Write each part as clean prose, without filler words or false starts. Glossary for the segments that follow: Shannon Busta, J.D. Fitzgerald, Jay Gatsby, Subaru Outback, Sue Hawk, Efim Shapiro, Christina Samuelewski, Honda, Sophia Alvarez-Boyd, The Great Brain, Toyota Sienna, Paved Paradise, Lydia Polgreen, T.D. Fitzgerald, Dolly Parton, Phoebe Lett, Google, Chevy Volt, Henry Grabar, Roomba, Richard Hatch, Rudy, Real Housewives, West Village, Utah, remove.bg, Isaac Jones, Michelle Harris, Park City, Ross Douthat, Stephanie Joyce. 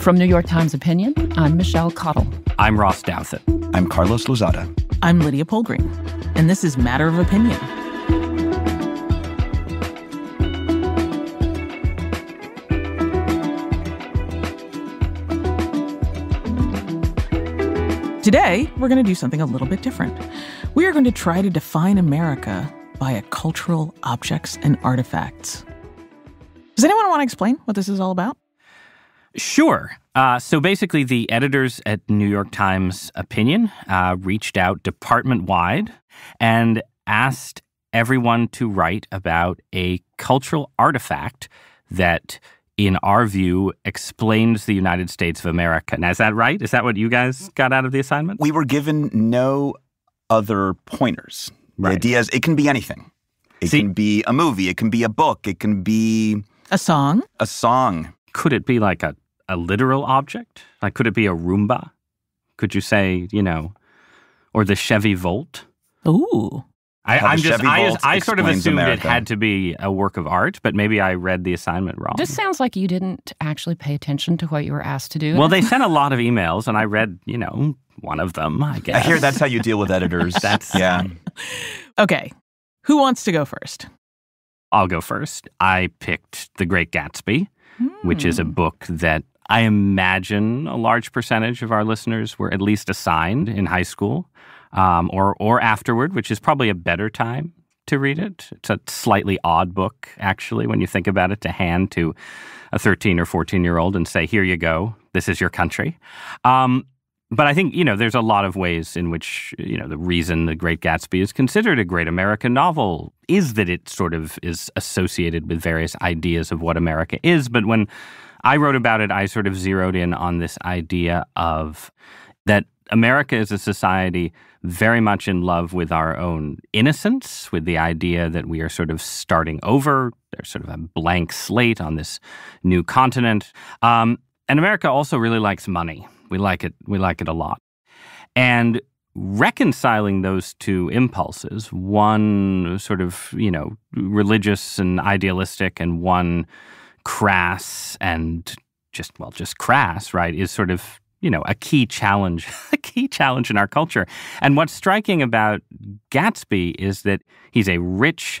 From New York Times Opinion, I'm Michelle Cottle. I'm Ross Douthat. I'm Carlos Lozada. I'm Lydia Polgreen. And this is Matter of Opinion. Today, we're going to do something a little bit different. We are going to try to define America via cultural objects and artifacts. Does anyone want to explain what this is all about? Sure. So basically, the editors at New York Times Opinion reached out department-wide and asked everyone to write about a cultural artifact that, in our view, explains the United States of America. Now, is that right? Is that what you guys got out of the assignment? We were given no other pointers. Right. The idea is it can be anything. It can be a movie. It can be a book. It can be... a song? A song. Could it be like a literal object? Like, could it be a Roomba? Could you say, you know, or the Chevy Volt? Ooh. I sort of assumed America. It had to be a work of art, but maybe I read the assignment wrong. This sounds like you didn't actually pay attention to what you were asked to do. Well, they sent a lot of emails, and I read, you know, one of them, I guess. I hear that's how you deal with editors. Yeah. Okay. Who wants to go first? I'll go first. I picked The Great Gatsby, which is a book that I imagine a large percentage of our listeners were at least assigned in high school. Or afterward, which is probably a better time to read it. It's a slightly odd book, actually, when you think about it, to hand to a 13 or 14-year-old and say, here you go, this is your country. But I think, you know, there's a lot of ways in which, you know, the reason The Great Gatsby is considered a great American novel is that it sort of is associated with various ideas of what America is. But when I wrote about it, I sort of zeroed in on this idea of that America is a society very much in love with our own innocence, with the idea that we are sort of starting over. There's sort of a blank slate on this new continent. And America also really likes money. We like it a lot. And reconciling those two impulses, one sort of, you know, religious and idealistic and one crass and just crass, right, is sort of, you know, a key challenge in our culture. And what's striking about Gatsby is that he's a rich,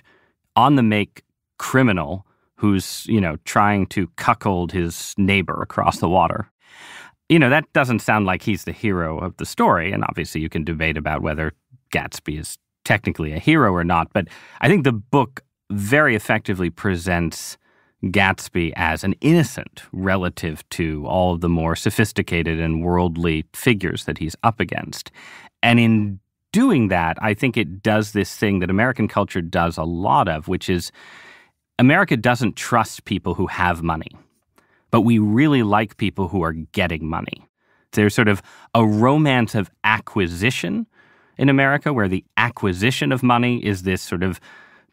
on-the-make criminal who's, you know, trying to cuckold his neighbor across the water. You know, that doesn't sound like he's the hero of the story, and obviously you can debate about whether Gatsby is technically a hero or not, but I think the book very effectively presents Gatsby as an innocent relative to all of the more sophisticated and worldly figures that he's up against. And in doing that, I think it does this thing that American culture does a lot of, which is America doesn't trust people who have money, but we really like people who are getting money. There's sort of a romance of acquisition in America where the acquisition of money is this sort of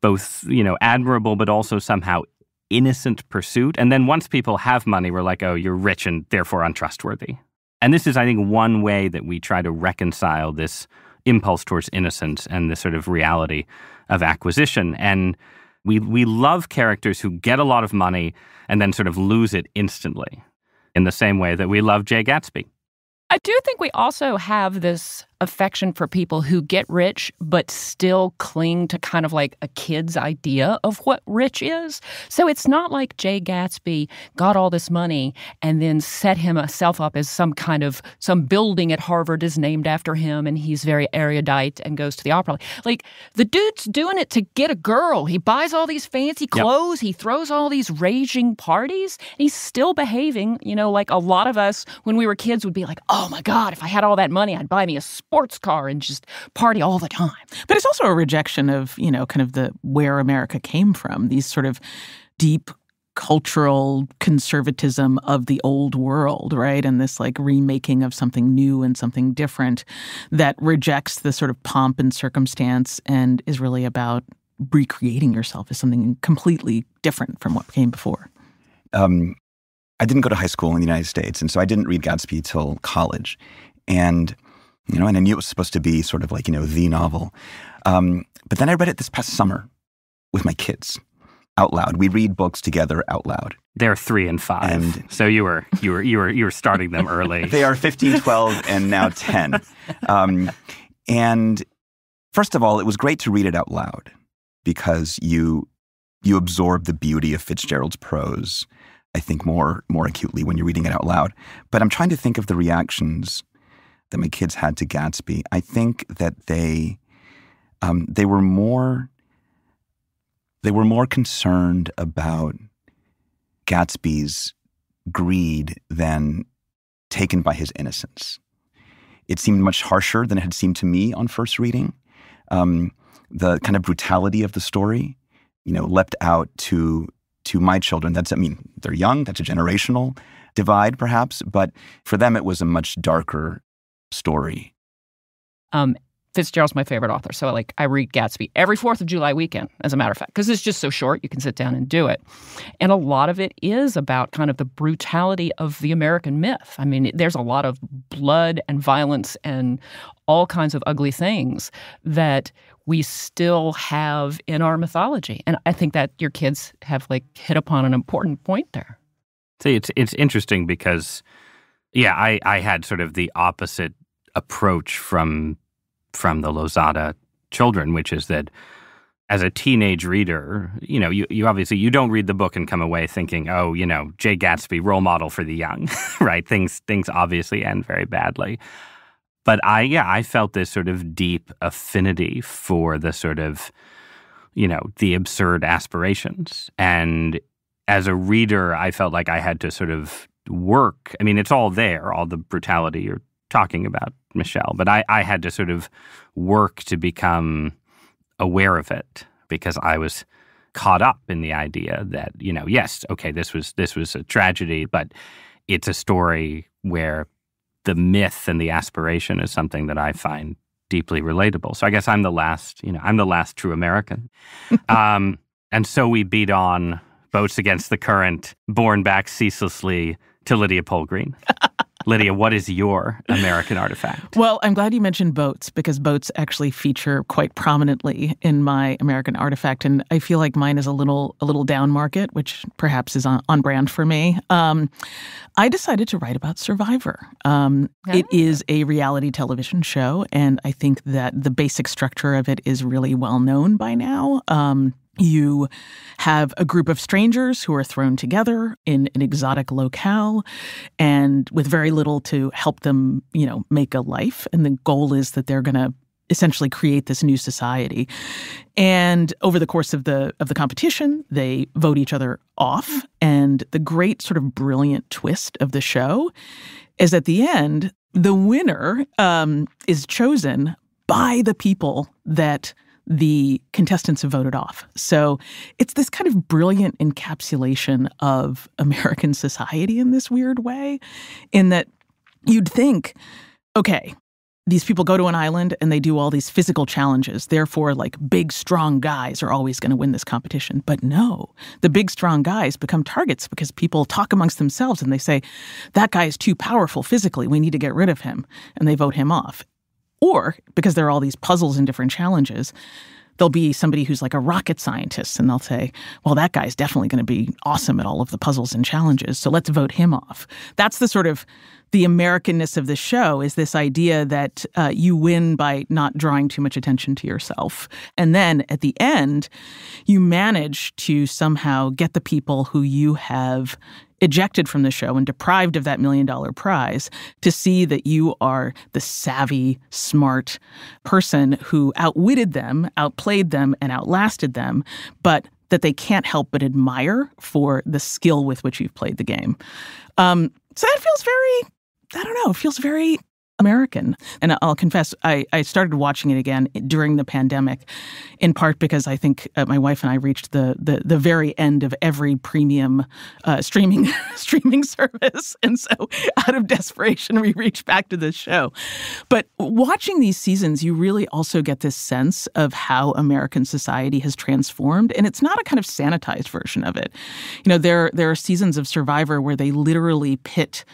both, you know, admirable but also somehow innocent pursuit. And then once people have money, we're like, oh, you're rich and therefore untrustworthy. And this is, I think, one way that we try to reconcile this impulse towards innocence and this sort of reality of acquisition. And we love characters who get a lot of money and then sort of lose it instantly in the same way that we love Jay Gatsby. I do think we also have this affection for people who get rich but still cling to kind of like a kid's idea of what rich is. So it's not like Jay Gatsby got all this money and then set himself up as some building at Harvard is named after him and he's very erudite and goes to the opera. Like, the dude's doing it to get a girl. He buys all these fancy clothes. Yep. He throws all these raging parties. And he's still behaving, you know, like a lot of us when we were kids would be like, oh my God, if I had all that money, I'd buy me a sports car and just party all the time. But it's also a rejection of, you know, kind of where America came from, these sort of deep cultural conservatism of the old world, right? And this like remaking of something new and something different that rejects the sort of pomp and circumstance and is really about recreating yourself as something completely different from what came before. I didn't go to high school in the United States, and so I didn't read Gatsby till college. And I knew it was supposed to be sort of like, you know, the novel. But then I read it this past summer with my kids. out loud. We read books together out loud. They're 3 and 5. And so you were starting them early. They are 15, 12, and now 10. And first of all, it was great to read it out loud because you absorb the beauty of Fitzgerald's prose, I think, more acutely when you're reading it out loud. But I'm trying to think of the reactions that my kids had to Gatsby. I think that they were more concerned about Gatsby's greed than taken by his innocence. It seemed much harsher than it had seemed to me on first reading. The kind of brutality of the story, leapt out to my children. They're young. That's a generational divide, perhaps. But for them, it was a much darker story. Fitzgerald's my favorite author. So I read Gatsby every 4th of July weekend, as a matter of fact, because it's just so short. You can sit down and do it. And a lot of it is about kind of the brutality of the American myth. I mean, there's a lot of blood and violence and all kinds of ugly things that we still have in our mythology. And I think that your kids have hit upon an important point there. See, it's interesting because, yeah, I had sort of the opposite approach from the Lozada children, which is that as a teenage reader, you obviously, you don't read the book and come away thinking, oh, Jay Gatsby, role model for the young, right? Things obviously end very badly. But I felt this sort of deep affinity for the sort of, the absurd aspirations. And as a reader, I felt like I had to sort of work. I mean, it's all there, all the brutality you're talking about, Michelle, but I had to sort of work to become aware of it because I was caught up in the idea that, yes, okay, this was a tragedy, but it's a story where the myth and the aspiration is something that I find deeply relatable. So I guess I'm the last, true American. And so we beat on, boats against the current, borne back ceaselessly to Lydia Polgreen. Lydia, what is your American artifact? Well, I'm glad you mentioned boats because boats actually feature quite prominently in my American artifact. And I feel like mine is a little down market, which perhaps is on brand for me. I decided to write about Survivor. It is a reality television show, and I think that the basic structure of it is really well known by now. You have a group of strangers who are thrown together in an exotic locale and with very little to help them, make a life. And the goal is that they're going to essentially create this new society. And over the course of the competition, they vote each other off. And the great sort of brilliant twist of the show is at the end, the winner is chosen by the people that the contestants have voted off. So it's this kind of brilliant encapsulation of American society in this weird way, in that you'd think, okay, these people go to an island and they do all these physical challenges. Therefore, big, strong guys are always going to win this competition. But no, the big, strong guys become targets because people talk amongst themselves and they say, that guy is too powerful physically. We need to get rid of him. And they vote him off. Or, because there are all these puzzles and different challenges, there'll be somebody who's a rocket scientist, and they'll say, well, that guy's definitely going to be awesome at all of the puzzles and challenges, so let's vote him off. That's the sort of the Americanness of the show, is this idea that you win by not drawing too much attention to yourself. And then, at the end, you manage to somehow get the people who you have ejected from the show and deprived of that $1 million prize to see that you are the savvy, smart person who outwitted them, outplayed them, and outlasted them, but that they can't help but admire for the skill with which you've played the game. So that feels very, it feels very American. And I'll confess, I started watching it again during the pandemic, in part because I think my wife and I reached the very end of every premium streaming service. And so out of desperation, we reached back to this show. But watching these seasons, you really also get this sense of how American society has transformed. And it's not a kind of sanitized version of it. There are seasons of Survivor where they literally pit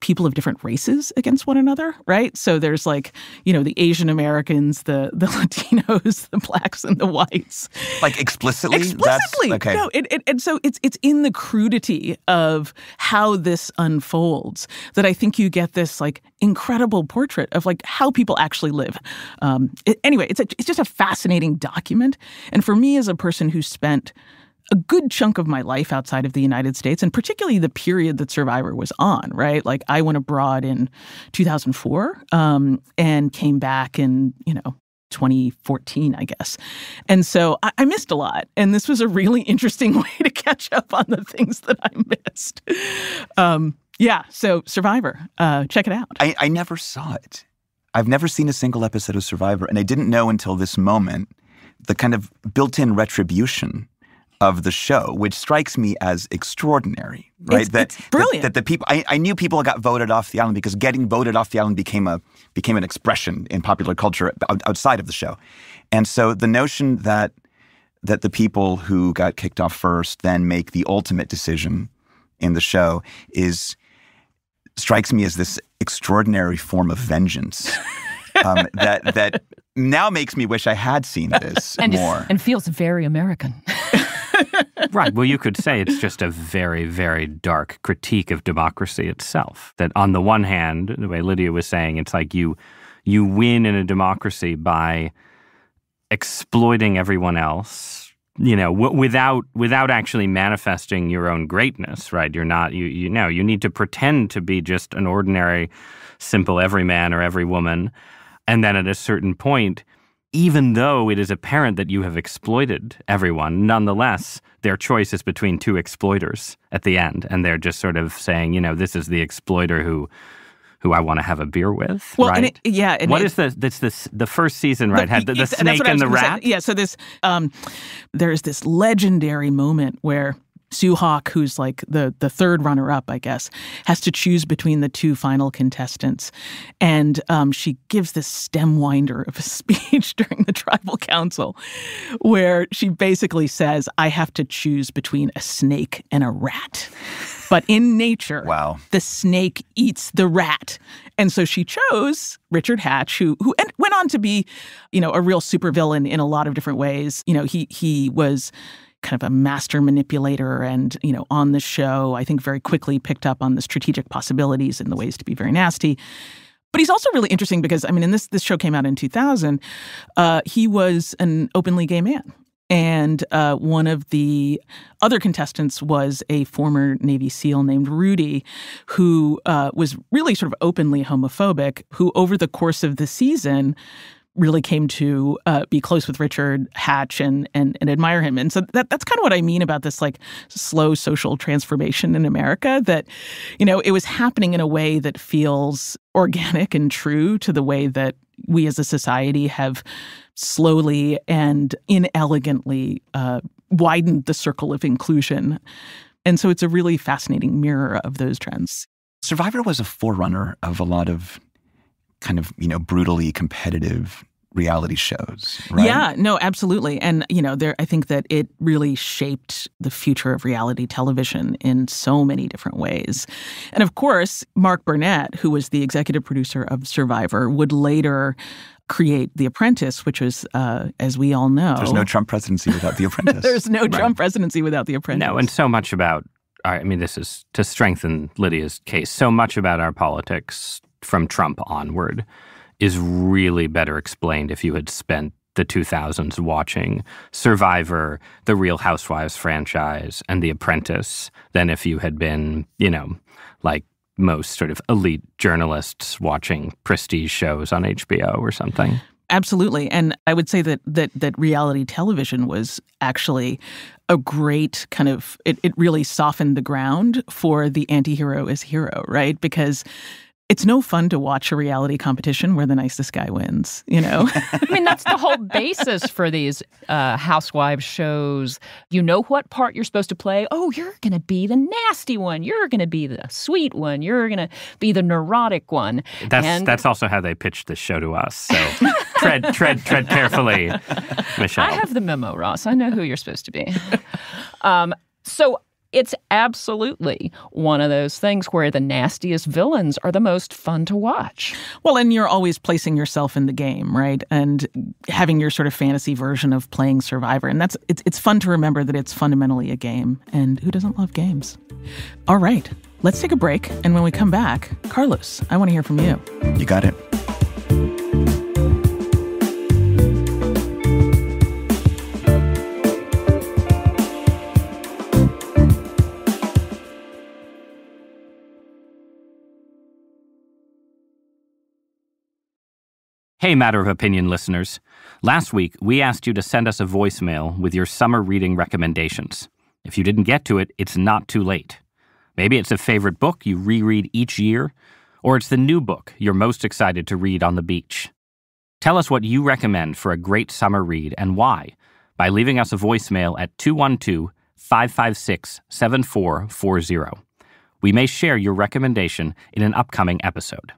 people of different races against one another, right? So there's like, you know, the Asian Americans, the Latinos, the blacks, and the whites. Like explicitly? Explicitly. That's, okay. No, and so it's in the crudity of how this unfolds that I think you get this like incredible portrait of like how people actually live. Anyway, it's just a fascinating document. And for me as a person who spent a good chunk of my life outside of the United States, and particularly the period that Survivor was on, right? Like I went abroad in 2004 and came back in, you know, 2014, I guess. And so I missed a lot. And this was a really interesting way to catch up on the things that I missed. Yeah, so Survivor, check it out. I never saw it. I've never seen a single episode of Survivor, and I didn't know until this moment the kind of built-in retribution of the show, which strikes me as extraordinary, right? It's brilliant. That the people, I knew people got voted off the island because getting voted off the island became an expression in popular culture outside of the show. And so the notion that the people who got kicked off first then make the ultimate decision in the show strikes me as this extraordinary form of vengeance that now makes me wish I had seen this more. And feels very American. Right. Well, you could say it's just a very, very dark critique of democracy itself. That on the one hand, the way Lydia was saying, it's like you win in a democracy by exploiting everyone else, you know, without actually manifesting your own greatness, right? You're not, you need to pretend to be just an ordinary, simple everyman or every woman. And then at a certain point, even though it is apparent that you have exploited everyone, nonetheless, their choice is between two exploiters at the end. And they're just sort of saying, you know, this is the exploiter who I want to have a beer with, well, right? And the first season, right, had the snake and the rat? Say. Yeah, so there's this legendary moment where Sue Hawk, who's like the third runner-up, I guess, has to choose between the two final contestants. And she gives this stem winder of a speech during the tribal council where she basically says, I have to choose between a snake and a rat. But in nature, wow, the snake eats the rat. And so she chose Richard Hatch, who went on to be, you know, a real supervillain in a lot of different ways. You know, he was kind of a master manipulator and, you know, on the show, I think very quickly picked up on the strategic possibilities and the ways to be very nasty. But he's also really interesting because, I mean, and this show came out in 2000, he was an openly gay man. And one of the other contestants was a former Navy SEAL named Rudy, who was really sort of openly homophobic, who over the course of the season really came to be close with Richard Hatch and admire him. And so that's kind of what I mean about this like slow social transformation in America, that, you know, it was happening in a way that feels organic and true to the way that we as a society have slowly and inelegantly widened the circle of inclusion. And so it's a really fascinating mirror of those trends. Survivor was a forerunner of a lot of kind of, you know, brutally competitive reality shows, right? Yeah, no, absolutely. And, you know, I think that it really shaped the future of reality television in so many different ways. And of course, Mark Burnett, who was the executive producer of Survivor, would later create The Apprentice, which was, as we all know— There's no Trump presidency without The Apprentice. There's no Trump presidency without The Apprentice. No, and so much about, I mean, this is to strengthen Lydia's case, so much about our politics from Trump onward is really better explained if you had spent the 2000s watching Survivor, the Real Housewives franchise, and The Apprentice than if you had been, you know, like most sort of elite journalists watching prestige shows on HBO or something. Absolutely. And I would say that reality television was actually a great kind of, it really softened the ground for the anti-hero as hero, right? Because it's no fun to watch a reality competition where the nicest guy wins, you know? I mean, that's the whole basis for these housewives shows. You know what part you're supposed to play. Oh, you're going to be the nasty one. You're going to be the sweet one. You're going to be the neurotic one. That's also how they pitched this show to us. So tread carefully, Michelle. I have the memo, Ross. I know who you're supposed to be. So It's absolutely one of those things where the nastiest villains are the most fun to watch. Well, and you're always placing yourself in the game, right? And having your sort of fantasy version of playing Survivor. And it's fun to remember that it's fundamentally a game. And who doesn't love games? All right, let's take a break. And when we come back, Carlos, I want to hear from you. You got it. Hey, Matter of Opinion listeners. Last week, we asked you to send us a voicemail with your summer reading recommendations. If you didn't get to it, it's not too late. Maybe it's a favorite book you reread each year, or it's the new book you're most excited to read on the beach. Tell us what you recommend for a great summer read and why by leaving us a voicemail at 212-556-7440. We may share your recommendation in an upcoming episode.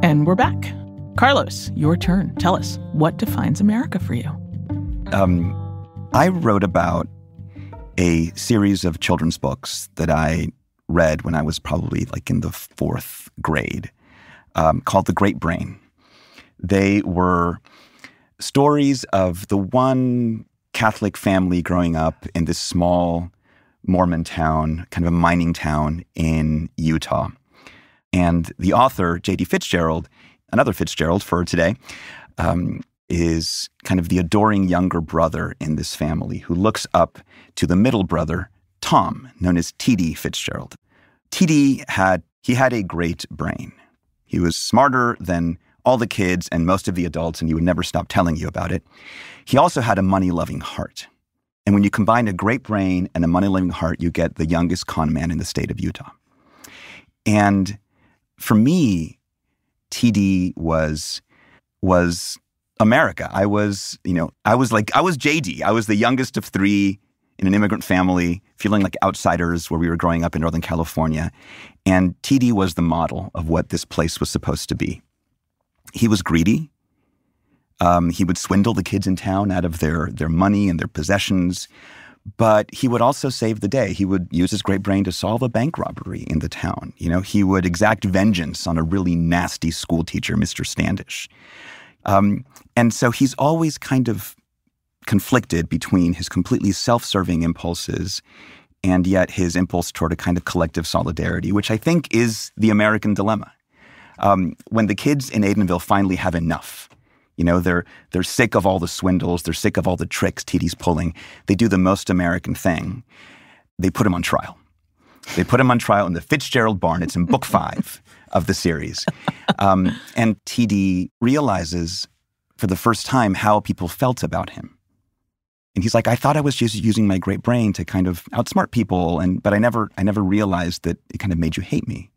And we're back. Carlos, your turn. Tell us, what defines America for you? I wrote about a series of children's books that I read when I was probably like in the fourth grade, called The Great Brain. They were stories of the one Catholic family growing up in this small Mormon town, kind of a mining town in Utah. And the author, J.D. Fitzgerald, another Fitzgerald for today, is kind of the adoring younger brother in this family who looks up to the middle brother, Tom, known as T.D. Fitzgerald. T.D. had a great brain. He was smarter than all the kids and most of the adults, and he would never stop telling you about it. He also had a money-loving heart. And when you combine a great brain and a money-loving heart, you get the youngest con man in the state of Utah. And for me, TD was America. I was JD. I was the youngest of three in an immigrant family, feeling like outsiders where we were growing up in Northern California. And TD was the model of what this place was supposed to be. He was greedy. He would swindle the kids in town out of their money and their possessions. But he would also save the day. He would use his great brain to solve a bank robbery in the town. You know, he would exact vengeance on a really nasty school teacher, Mr. Standish. And so he's always kind of conflicted between his completely self-serving impulses and yet his impulse toward a kind of collective solidarity, which I think is the American dilemma. When the kids in Adenville finally have enough, you know, they're sick of all the swindles. They're sick of all the tricks TD's pulling. They do the most American thing. They put him on trial. They put him on trial in the Fitzgerald barn. It's in book 5 of the series. And TD realizes for the first time how people felt about him. And he's like, I thought I was just using my great brain to kind of outsmart people, but I never realized that it kind of made you hate me.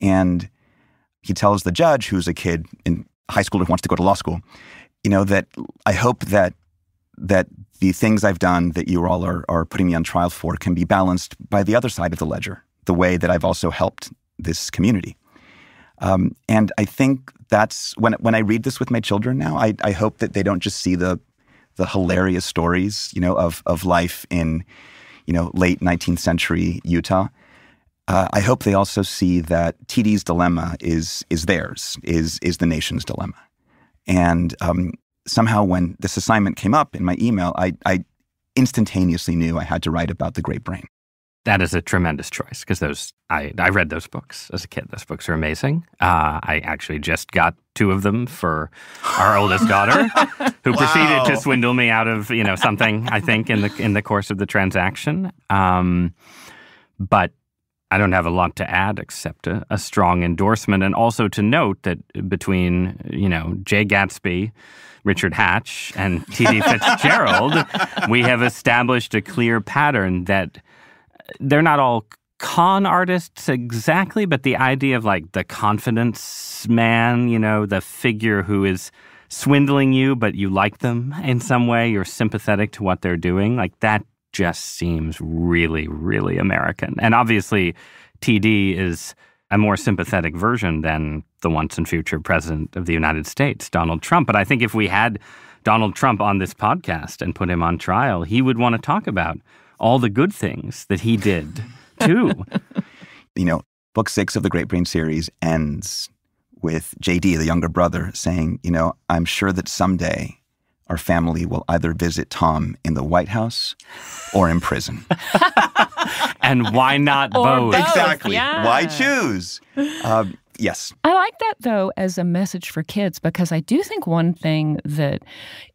And he tells the judge, who's a kid in high schooler who wants to go to law school, you know, that I hope that the things I've done that you all are putting me on trial for can be balanced by the other side of the ledger, the way that I've also helped this community. And I think that's, when I read this with my children now, I hope that they don't just see the hilarious stories, you know, of life in, you know, late 19th century Utah. I hope they also see that TD's dilemma is theirs, is the nation's dilemma. And somehow when this assignment came up in my email, I instantaneously knew I had to write about The Great Brain. That is a tremendous choice, because I read those books as a kid. Those books are amazing. I actually just got 2 of them for our oldest daughter, who proceeded to swindle me out of, you know, something, I think, in the course of the transaction. But I don't have a lot to add except a strong endorsement, and also to note that between, you know, Jay Gatsby, Richard Hatch, and T.D. Fitzgerald, we have established a clear pattern that they're not all con artists exactly, but the idea of, like, the confidence man, you know, the figure who is swindling you, but you like them in some way, you're sympathetic to what they're doing, like, that just seems really, really American. And obviously, TD is a more sympathetic version than the once and future president of the United States, Donald Trump. But I think if we had Donald Trump on this podcast and put him on trial, he would want to talk about all the good things that he did, too. You know, book 6 of the Great Brain series ends with J.D., the younger brother, saying, you know, I'm sure that someday our family will either visit Tom in the White House or in prison. And why not both? Exactly. Yeah. Why choose? Yes. I like that, though, as a message for kids, because I do think one thing that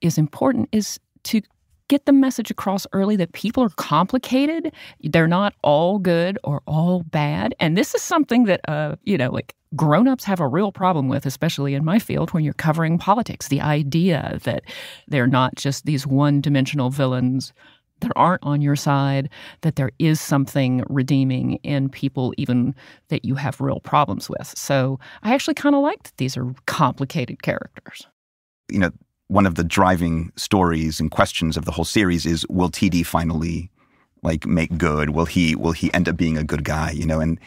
is important is to get the message across early that people are complicated. They're not all good or all bad. And this is something that, you know, like grown-ups have a real problem with, especially in my field when you're covering politics, the idea that they're not just these one-dimensional villains that aren't on your side, that there is something redeeming in people even that you have real problems with. So I actually kind of like that these are complicated characters. You know, one of the driving stories and questions of the whole series is, will T.D. finally, like, make good? Will he end up being a good guy? You know, and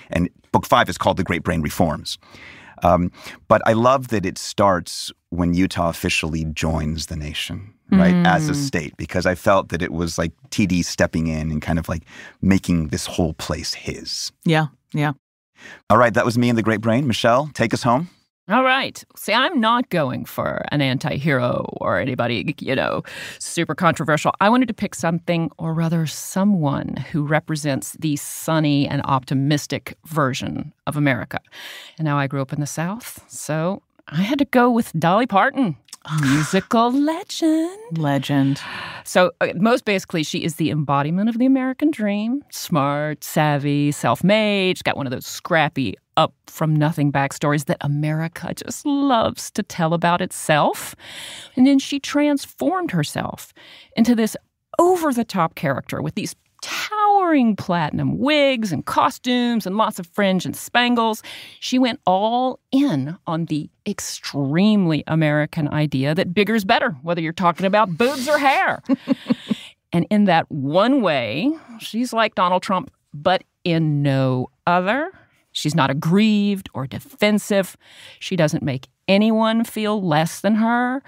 book 5 is called The Great Brain Reforms. But I love that it starts when Utah officially joins the nation, right, as a state, because I felt that it was like T.D. stepping in and kind of like making this whole place his. Yeah, yeah. All right, that was me and The Great Brain. Michelle, take us home. All right. See, I'm not going for an anti-hero or anybody, you know, super controversial. I wanted to pick something, or rather someone, who represents the sunny and optimistic version of America. And now I grew up in the South, so I had to go with Dolly Parton. Musical legend. Legend. So most basically, she is the embodiment of the American dream. Smart, savvy, self-made. She's got one of those scrappy, up-from-nothing backstories that America just loves to tell about itself. And then she transformed herself into this over-the-top character with these towering platinum wigs and costumes and lots of fringe and spangles. She went all in on the extremely American idea that bigger's better, whether you're talking about boobs or hair. And in that one way, she's like Donald Trump, but in no other. She's not aggrieved or defensive. She doesn't make anyone feel less than her.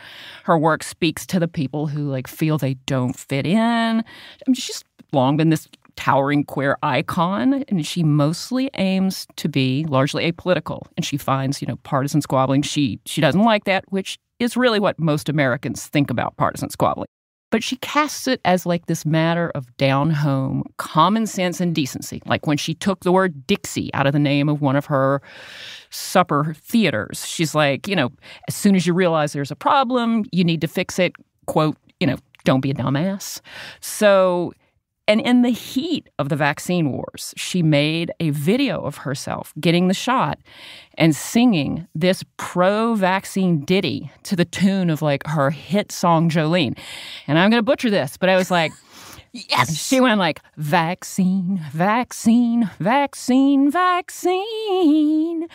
Her work speaks to the people who, like, feel they don't fit in. I mean, she's long been this towering queer icon, and she mostly aims to be largely apolitical. And she finds, you know, partisan squabbling. She doesn't like that, which is really what most Americans think about partisan squabbling. But she casts it as like this matter of down-home common sense and decency. Like when she took the word Dixie out of the name of one of her supper theaters, she's like, you know, as soon as you realize there's a problem, you need to fix it, quote, you know, don't be a dumbass. So, and in the heat of the vaccine wars, she made a video of herself getting the shot and singing this pro-vaccine ditty to the tune of, like, her hit song, Jolene. And I'm going to butcher this, but I was like, yes! She went like, vaccine, vaccine, vaccine, vaccine.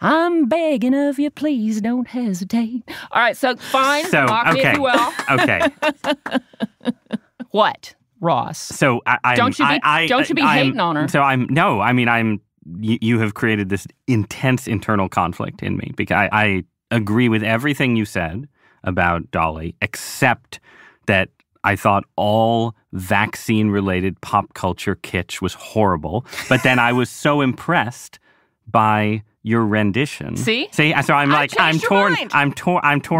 I'm begging of you, please don't hesitate. All right, so fine. So, okay. Okay. What? Ross. So don't you be hating on her. So you have created this intense internal conflict in me because I agree with everything you said about Dolly, except that I thought all vaccine-related pop culture kitsch was horrible. But then I was so impressed by your rendition. See? So I'm torn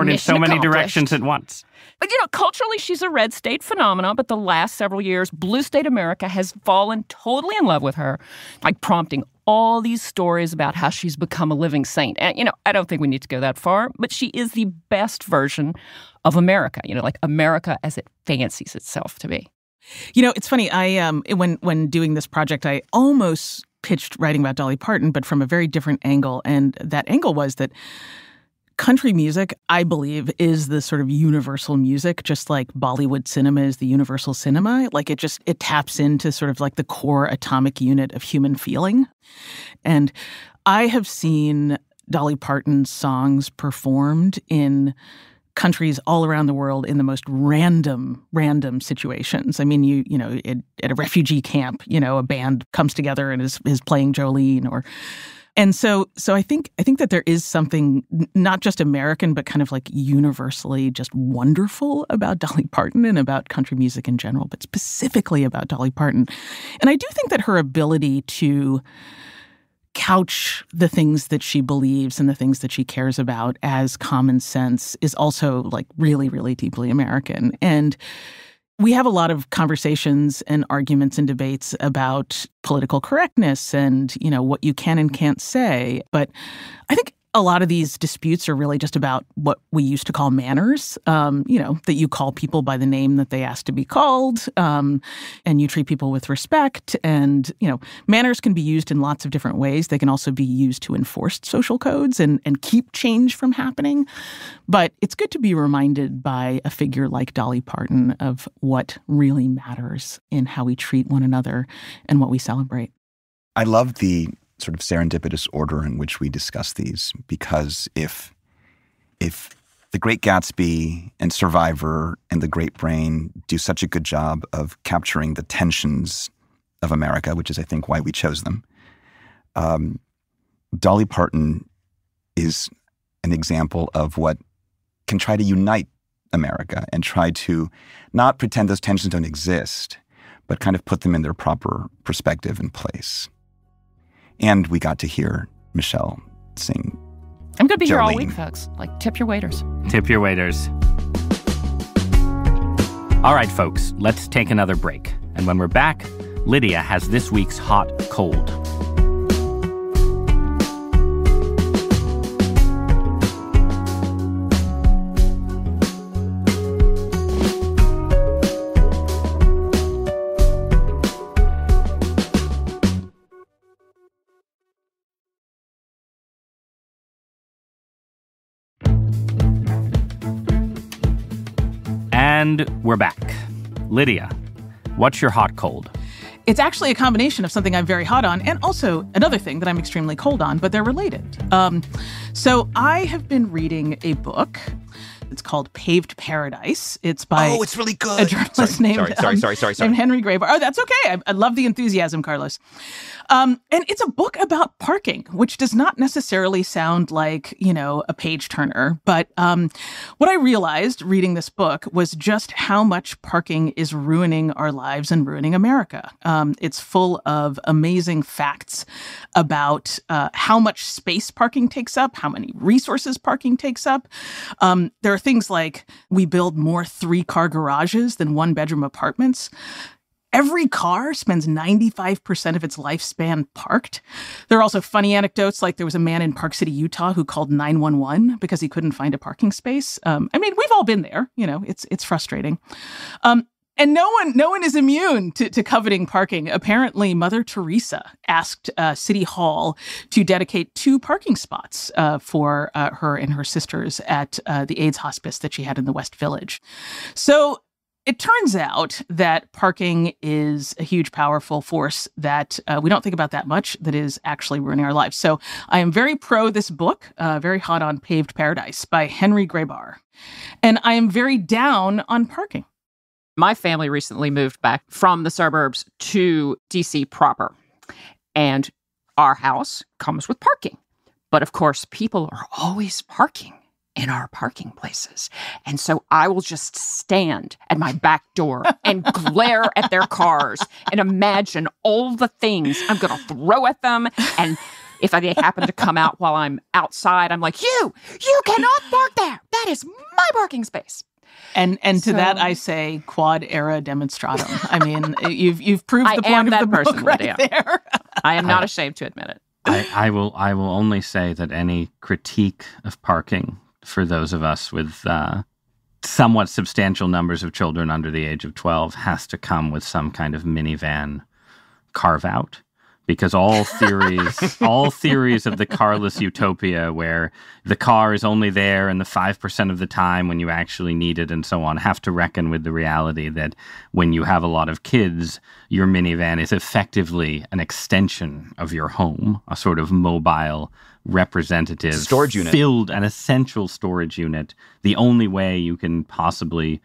in so many directions at once. But, you know, culturally, she's a red state phenomenon, but the last several years, blue state America has fallen totally in love with her, like prompting all these stories about how she's become a living saint. And, you know, I don't think we need to go that far, but she is the best version of America, you know, like America as it fancies itself to be. You know, it's funny, when doing this project, I almost pitched writing about Dolly Parton, but from a very different angle. And that angle was that country music, I believe, is the sort of universal music, just like Bollywood cinema is the universal cinema. Like it taps into sort of like the core atomic unit of human feeling. And I have seen Dolly Parton's songs performed in countries all around the world in the most random situations. I mean, you know, at a refugee camp, you know, a band comes together and is playing Jolene, or And so I think that there is something not just American, but kind of like universally just wonderful about Dolly Parton and about country music in general, but specifically about Dolly Parton. And I do think that her ability to couch the things that she believes and the things that she cares about as common sense is also like really, really deeply American. And we have a lot of conversations and arguments and debates about political correctness and, you know, what you can and can't say. But I think a lot of these disputes are really just about what we used to call manners, you know, that you call people by the name that they ask to be called, and you treat people with respect. And, you know, manners can be used in lots of different ways. They can also be used to enforce social codes and keep change from happening. But it's good to be reminded by a figure like Dolly Parton of what really matters in how we treat one another and what we celebrate. I love the sort of serendipitous order in which we discuss these, because if The Great Gatsby and Survivor and The Great Brain do such a good job of capturing the tensions of America, which is, I think, why we chose them, Dolly Parton is an example of what can try to unite America and try to not pretend those tensions don't exist, but kind of put them in their proper perspective and place. And we got to hear Michelle sing I'm going to be Jolene. Here all week, folks. Like, tip your waiters. Tip your waiters. All right, folks, let's take another break. And when we're back, Lydia has this week's Hot Cold. And we're back. Lydia, what's your hot cold? It's actually a combination of something I'm very hot on and also another thing that I'm extremely cold on, but they're related. So I have been reading a book. It's called Paved Paradise. It's by it's really good. A journalist named Henry Grabar. Oh, that's okay. I love the enthusiasm, Carlos. And it's a book about parking, which does not necessarily sound like, you know, a page turner. But what I realized reading this book was just how much parking is ruining our lives and ruining America. It's full of amazing facts about how much space parking takes up, how many resources parking takes up. There are things like we build more three-car garages than one-bedroom apartments. Every car spends 95% of its lifespan parked. There are also funny anecdotes, like there was a man in Park City, Utah, who called 911 because he couldn't find a parking space. I mean, we've all been there. You know, it's frustrating. And no one is immune to coveting parking. Apparently, Mother Teresa asked City Hall to dedicate 2 parking spots for her and her sisters at the AIDS hospice that she had in the West Village. So it turns out that parking is a huge, powerful force that we don't think about that much, that is actually ruining our lives. So I am very pro this book, very hot on Paved Paradise by Henry Grabar. And I am very down on parking. My family recently moved back from the suburbs to D.C. proper, and our house comes with parking. But of course, people are always parking in our parking places. And so I will just stand at my back door and glare at their cars and imagine all the things I'm going to throw at them. And if they happen to come out while I'm outside, I'm like, you cannot park there. That is my parking space. And to that I say, quad era demonstratum. I mean, you've proved the point of the book right there. I am not ashamed to admit it. I will only say that any critique of parking for those of us with somewhat substantial numbers of children under the age of 12 has to come with some kind of minivan carve out. Because all theories of the carless utopia where the car is only there and the 5% of the time when you actually need it and so on have to reckon with the reality that when you have a lot of kids, your minivan is effectively an extension of your home, a sort of mobile representative storage unit, filled an essential storage unit. The only way you can possibly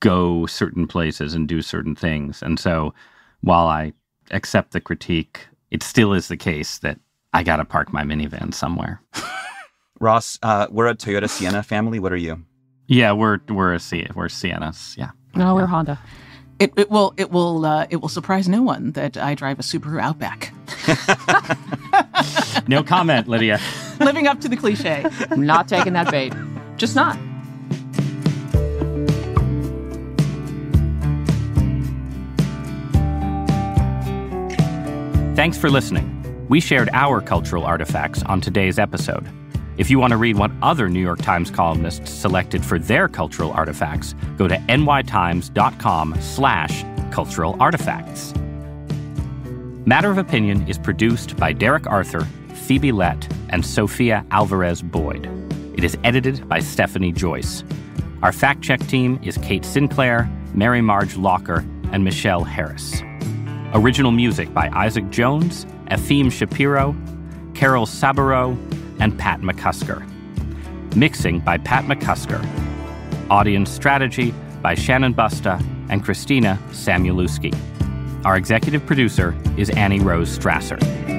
go certain places and do certain things. And so while I accept the critique, it still is the case that I got to park my minivan somewhere. Ross, we're a Toyota Sienna family. What are you? Yeah, we're Siennas. Yeah. No, we're Honda. It will surprise no one that I drive a Subaru Outback. No comment, Lydia. Living up to the cliche. I'm not taking that bait. Just not. Thanks for listening. We shared our cultural artifacts on today's episode. If you want to read what other New York Times columnists selected for their cultural artifacts, go to nytimes.com/cultural artifacts. Matter of Opinion is produced by Derek Arthur, Phoebe Lett, and Sophia Alvarez-Boyd. It is edited by Stephanie Joyce. Our fact-check team is Kate Sinclair, Mary Marge Locker, and Michelle Harris. Original music by Isaac Jones, Efim Shapiro, Carol Saburo, and Pat McCusker. Mixing by Pat McCusker. Audience strategy by Shannon Busta and Christina Samuelewski. Our executive producer is Annie Rose Strasser.